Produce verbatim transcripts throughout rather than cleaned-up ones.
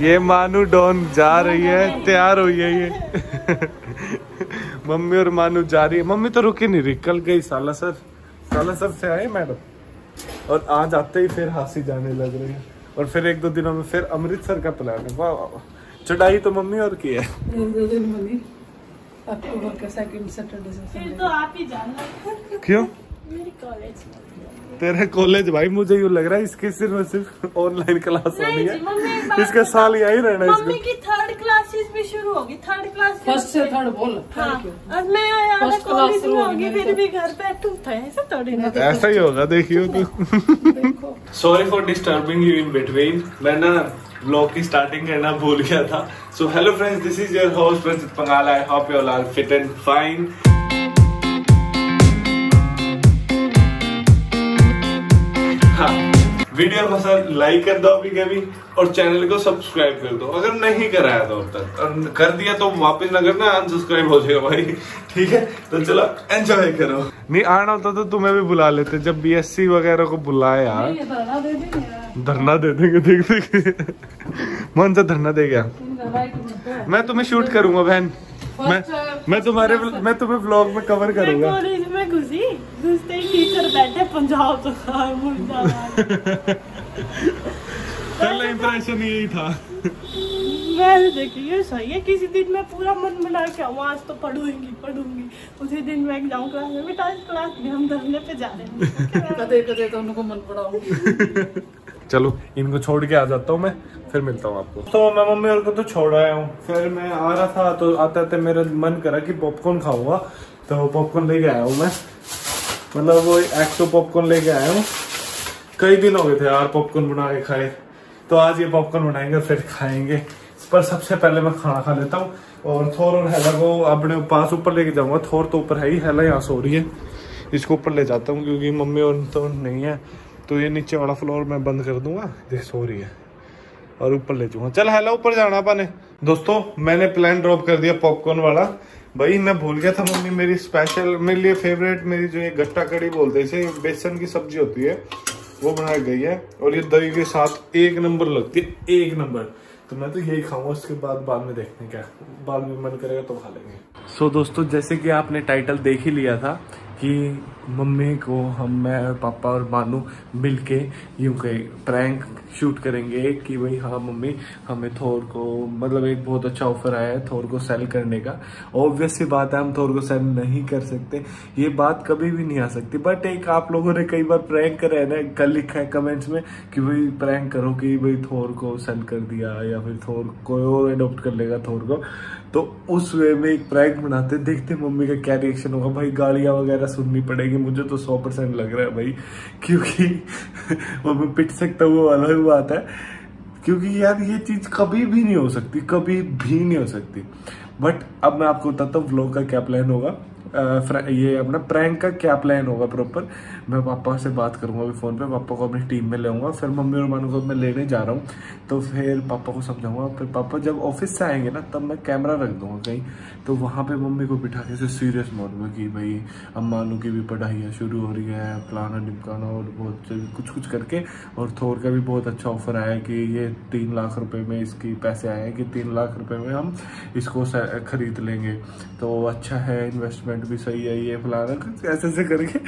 ये मानू डॉन जा रही है, तैयार हुई है ये। मम्मी और मानू जा रही है। मम्मी तो रुकी नहीं रही, कल गई साला सर, साला सर से आए मैडम और आज आते ही फिर हासी जाने लग रही है। और फिर एक दो दिनों में फिर अमृतसर का प्लान है। वाह वाह, चढ़ाई तो मम्मी और की है। तो आप ही जाना क्यों? मेरी कॉलेज, तेरे कॉलेज भाई। मुझे यूँ लग रहा है इसकी सिर्फ सिर्फ ऑनलाइन क्लास होनी है, इसका साल यहाँ ही रहना है। मम्मी की थर्ड क्लास भी शुरू होगी, थर्ड क्लास फर्स्ट से थर्ड बोल। हाँ, और मैं यहाँ कॉलेज में होगी फिर भी घर पे तू था, ऐसा थोड़ी ना ऐसा ही होगा। देखियो तू। Sorry for disturbing you in between, मैं ना ब्लॉग की स्टार्टिंग करना भूल गया था। So hello friends, this is your host Ranjit Pangal. I hope you all are fit and fine. Video पसंद लाइक कर दो अभी कभी और चैनल को सब्सक्राइब कर दो अगर नहीं कराया तो। अब तक और कर दिया तो वापस ना करना, अनसब्सक्राइब हो जाएगा भाई, ठीक है? तो चलो एंजॉय करो। नहीं आना होता तो तुम्हें भी बुला लेते, जब बीएससी वगैरह को बुलाया यार धरना दे देंगे। देख देख मन से धरना दे गया। मैं तुम्हें शूट करूंगा बहन, मैं मैं तुम्हारे मैं तुम्हें व्लॉग में कवर करूंगा। कॉलेज में घुसी घुसते ही टीचर बैठे पंजाब तो पहला इंप्रेशन यही था। मैं देखिए सही है, किसी दिन मैं पूरा मन बना के आऊँ, आज तो पढ़ूंगी पढ़ूंगी, उसी दिन मैं एग्जाम क्लास में बिठा क्लास में हम धरने पे जा रहे हैं, उनको मन पड़ाऊंगी। चलो इनको छोड़ के आ जाता हूँ मैं, फिर मिलता हूँ आपको। तो मैं मम्मी और को तो छोड़ आया हूँ, फिर मैं आ रहा था तो आते आते मेरा मन करा कि पॉपकॉर्न खाऊंगा, तो पॉपकॉर्न लेके आया हूँ मैं। मतलब वो एक तो पॉपकॉर्न लेके आया हूँ, कई दिन हो गए थे यार पॉपकॉर्न बना के खाए, तो आज ये पॉपकॉर्न बनाएंगे फिर खाएंगे। पर सबसे पहले मैं खाना खा लेता हूँ और थोर और हेला को अपने पास ऊपर लेके जाऊँगा। थोर तो ऊपर है ही, हेला यहाँ सो रही है, इसको ऊपर ले जाता हूँ क्योंकि मम्मी और तो नहीं है, तो ये नीचे वाला फ्लोर मैं बंद कर दूंगा, देख सो रही है, और ऊपर ले जाऊंगा। चल हेलो, ऊपर जाना अपन ने। दोस्तों मैंने प्लान ड्रॉप कर दिया पॉपकॉर्न वाला, भाई मैं भूल गया था। मम्मी मेरी स्पेशल मेरे लिए फेवरेट, मेरी जो ये गट्टा कड़ी बोलते हैं इसे, बेसन की सब्जी होती है, वो बनाई गई है और ये दही के साथ एक नंबर लगती है, एक नंबर। तो मैं तो यही खाऊंगा, उसके बाद बाद में देखने का, बाद में मन करेगा तो खा लेंगे। सो so, दोस्तों जैसे कि आपने टाइटल देख ही लिया था कि मम्मी को हम, मैं और पापा और मानू मिलके यूं के प्रैंक शूट करेंगे कि भाई हाँ मम्मी हमें थोर को, मतलब एक बहुत अच्छा ऑफर आया है थोर को सेल करने का। ऑब्वियस सी बात है हम थोर को सेल नहीं कर सकते, ये बात कभी भी नहीं आ सकती, बट एक आप लोगों ने कई बार प्रैंक करा है ना, कल लिखा है कमेंट्स में कि भाई प्रैंक करो कि भाई थोर को सेल कर दिया या फिर थोर कोई और एडोप्ट कर लेगा थोर को, तो उस वे में एक प्रैंक बनाते, देखते मम्मी का क्या रिएक्शन होगा। भाई गालियाँ वगैरह सुननी पड़ेगी, मुझे तो सौ परसेंट लग रहा है भाई, क्योंकि वो मैं पिट सकता हूँ वो अलग बात है, क्योंकि यार ये चीज़ कभी भी नहीं हो सकती, कभी भी नहीं हो सकती। बट अब मैं आपको बताता हूँ व्लॉग का क्या प्लान होगा, आ, ये अपना प्रैंक का क्या प्लान होगा प्रॉपर। मैं पापा से बात करूँगा अभी फ़ोन पे, पापा को अपनी टीम में ले आऊँगा, फिर मम्मी और मानू को मैं लेने जा रहा हूँ, तो फिर पापा को समझाऊँगा। फिर पापा जब ऑफिस से आएंगे ना तब मैं कैमरा रख दूँगा कहीं, तो वहाँ पे मम्मी को बिठा के सीरियस मोड में कि भाई अब मानू की भी पढ़ाई शुरू हो रही है, फलाना ढिमकाना और बहुत कुछ कुछ करके, और थोर का भी बहुत अच्छा ऑफर आया कि ये तीन लाख रुपये में इसकी पैसे आए हैं कि तीन लाख रुपये में हम इसको खरीद लेंगे, तो अच्छा है इन्वेस्टमेंट भी सही है ये फलाना, ऐसे ऐसे करके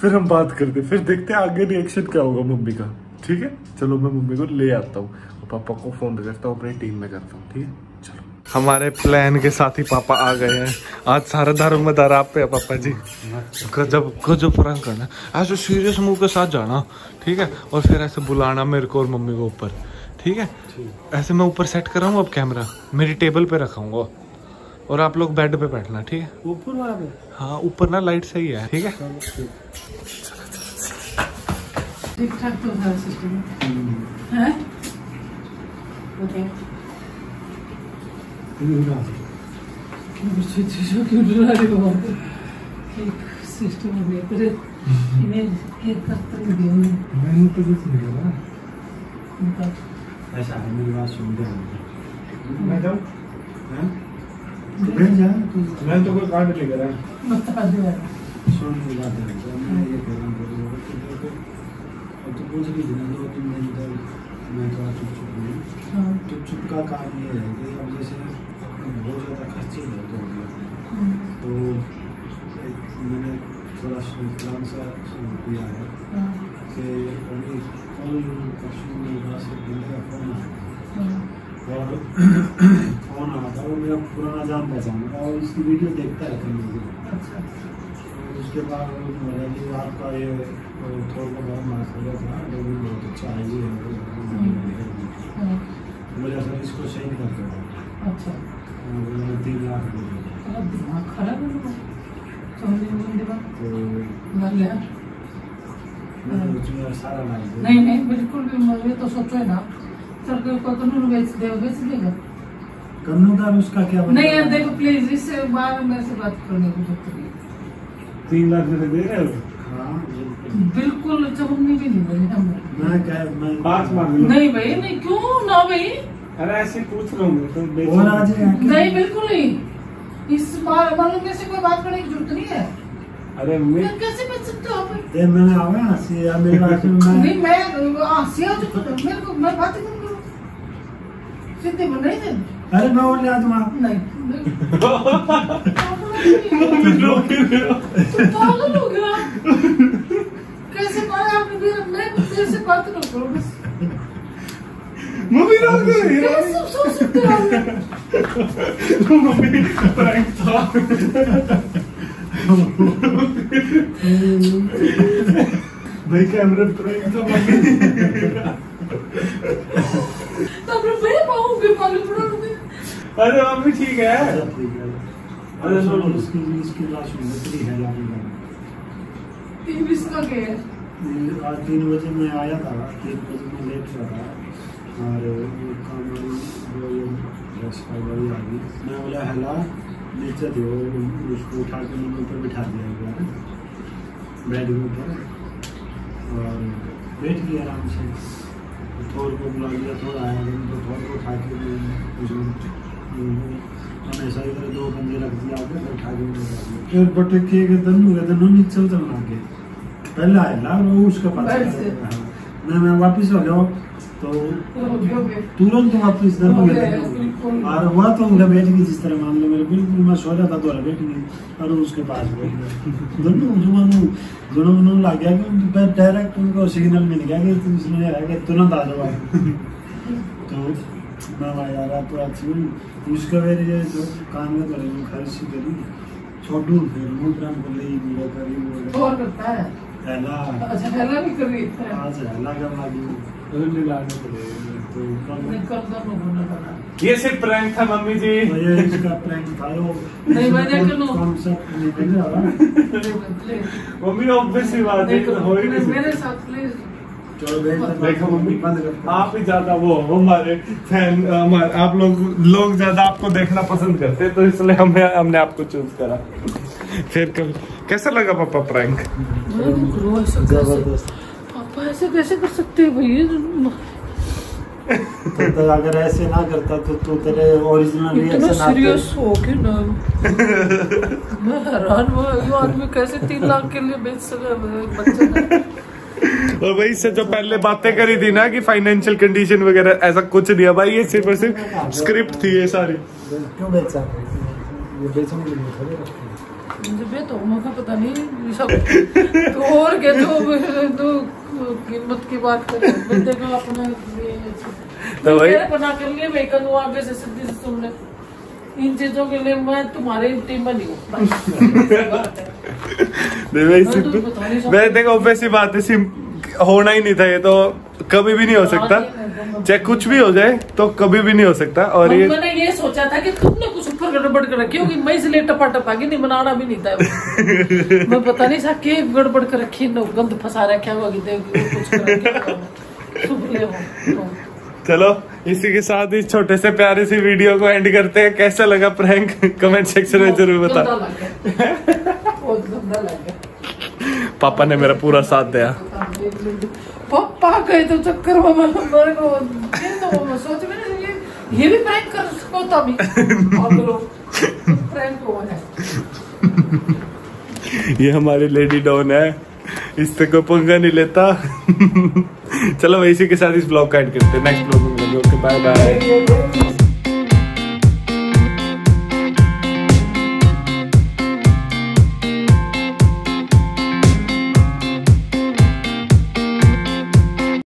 फिर हम बात करते, फिर देखते हैं आगे रिएक्शन क्या होगा मम्मी का, ठीक है? चलो मैं मम्मी को ले आता हूँ और पापा को फोन करता हूँ, अपनी टीम में करता हूँ, ठीक है? चलो हमारे प्लान के साथ ही पापा आ गए हैं। आज सारा धर्मदार आप पे है पापा जी, गजब गजब प्रैंक करना, ऐसे सीरियस मूव के साथ जाना, ठीक है? और फिर ऐसे बुलाना मेरे को और मम्मी को ऊपर, ठीक है? ऐसे मैं ऊपर सेट कराऊंगा अब कैमरा, मेरी टेबल पे रखाऊंगा और आप लोग बेड पे बैठना, ठीक है? ऊपर वाला पे, हाँ ऊपर ना लाइट सही है, ठीक है? ठीक ठाक तो है सिस्टम, हैं? ओके। सिस्टम में तेरे इमेज के तस्तर दिए हैं। मैंने तो कुछ नहीं करा। ऐसा है मेरी बात सुन दे। मैं जाऊँ? हैं? मैं तो कोई काम नहीं कर रहा हूँ, उनका काम ये है कि हम जैसे बहुत ज़्यादा खर्चे होते हैं तो मैंने थोड़ा प्लान सा शुरू किया है कि अभी कल का फोन आया और फोन आया था वो मेरा पुराना जान पहचान था और उसकी वीडियो देखता है तो उसके बाद आपका ये थोड़ा बहुत मास्टर था वो भी बहुत अच्छा आइडिया है मुझे अगर इसको सेंड कर दो। अच्छा तीन लाख दिमाग खराब हो गया नहीं नहीं बिल्कुल भी मुझे तो सोचो है ना सरकार को कन्नू बेच देगा बेच देगा कन्नू का भी उसका क्या बना नहीं यार देखो प्लीज इससे बार मेरे से बात करने की जरूरत नहीं तीन लाख रुपए दे रहे हो हाँ बिल्कुल चौबनी भी नहीं बोले हम मैं क्या मैं पाँच मांग लूँ नहीं भाई नहीं क्यों ना भाई अरे ऐसे पूछ रहा हूँ तो नहीं बिल्कुल नहीं इस बार मालूम से कोई बात करने की जरूरत नहीं है। अरे मैं कैसे बच सकते हो आप? ये मैंने आवे आसिया मेरे पास में नहीं मैं आसिया जो मेरे को मैं बात नहीं करूँ सीधे बनाई दे। अरे मैं और ले आ तुम्हारा नहीं तुम पागल हो गया कैसे बात आपने मेरा मैं तेरे से बात नहीं करूँ बस मूवी रोक गई कैसे सो सकते हो मूवी प्रैंक था भाई कैमरा प्रैंक था तो अपने बड़े पाऊँ भी पागल पड़ा होंगे अरे आप भी ठीक है अरे सुनो इसकी इसकी लास्ट में तीन है लास्ट में तीन बीस का क्या है आज तीन बजे मैं आया था तीन बजे मैं लेट था और काम वाली मैं बोला हला नीचे दो उसको उठा के मैंने ऊपर बिठा दिया गया बेड के ऊपर और बैठ गया आराम से थोर को बुला लिया थोड़ा आया तो थोर को उठा के मैंने ऐसा इधर दो बंदे रख दिया आपने उठा के बटे किए गए दोनों गए दोनों नीचे उतरना के पहले आया वो उसका पता मैं मैं वापस आ जाओ तो तुरंत वापस दर्द हो गया और वह तो उनका बैठ गई जिस तरह मान लो मेरे बिल्कुल मैं सो रहा था तो बैठ गई और उसके पास बैठ गया दोनों जुबानों दोनों उन्होंने लग गया कि डायरेक्ट उनको सिग्नल मिल गया कि तुम इसमें रह गए तुरंत आ जाओ तो मैं यार आप तो अच्छी हूँ उसका मेरे जो काम में करें खर्च करी छोटू फिर मूड काम कर रही मेरा करी और करता है हेला अच्छा हेला भी कर रही है आज हेला कर लगी ये सिर्फ प्रैंक था मम्मी जी इसका प्रैंक था नहीं मम्मी ऑब्वियसली बात है हो ही नहीं मेरे साथ देखो मम्मी आप ही ज्यादा वो हमारे फैन आप लोग लोग ज्यादा आपको देखना पसंद करते तो इसलिए हमने हमने आपको चूज करा फिर कभी कैसा लगा पापा प्रैंक पापा ऐसे कैसे कर सकते हैं भैया तो अगर ऐसे ना करता तो तू तेरे ओरिजिनल रिएक्शन आता सीरियस हो के ना मैं हैरान हुआ ये आदमी कैसे तीन लाख के लिए बेच सके बच्चा और भाई इससे जो पहले बातें करी थी ना कि फाइनेंशियल कंडीशन वगैरह ऐसा कुछ नहीं है भाई ये सिर्फ और सिर्फ स्क्रिप्ट थी ये सारी क्यों बेचा ये बेचने के लिए मुझे बे तो मुझे पता नहीं सब और के तो तो कीमत की बात करें देखो अपने तो भाई बना कर लिए मैं कल वो आगे से सीधी से तुमने इन चीजों के लिए मैं तुम्हारे टीम में नहीं हूँ मैं देखो वैसी बात है होना ही नहीं था ये तो कभी भी नहीं हो सकता चाहे कुछ भी हो जाए तो कभी भी नहीं हो सकता और ये मैंने ये सोचा था कि तुमने कुछ ऊपर गड़बड़ कर रखी होगी मैं इसलिए टपा टपा के नहीं बनाना भी नहीं था मैं पता नहीं था कि गड़बड़ कर रखी न गंद फंसा रखा हुआ चलो इसी के साथ इस छोटे से प्यारे सी वीडियो को एंड करते हैं कैसा लगा प्रैंक कमेंट सेक्शन में जरूर बता पापा ने मेरा पूरा साथ दिया पापा गए तो चक्कर को तो सोच में ये भी प्रैंक कर सकता भी प्रैंक हो है ये हमारी लेडी डॉन है इससे कोई पंगा नहीं लेता चलो इसी के साथ इस ब्लॉग का एंड करते हैं नेक्स्ट ब्लॉग में मिलेंगे ओके बाय बाय।